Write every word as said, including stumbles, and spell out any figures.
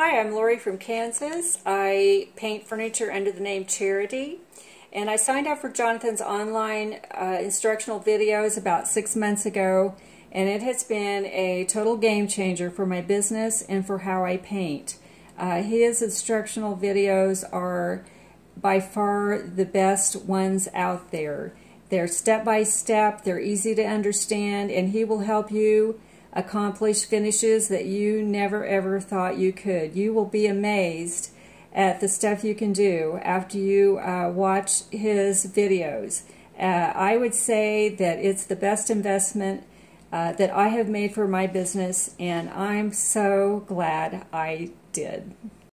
Hi, I'm Lori from Kansas. I paint furniture under the name Chair-ity, and I signed up for Jonathan's online uh, instructional videos about six months ago, and it has been a total game changer for my business and for how I paint. Uh, his instructional videos are by far the best ones out there. They're step-by-step, they're easy to understand, and he will help you accomplish finishes that you never ever thought you could. You will be amazed at the stuff you can do after you uh, watch his videos. Uh, I would say that it's the best investment uh, that I have made for my business, and I'm so glad I did.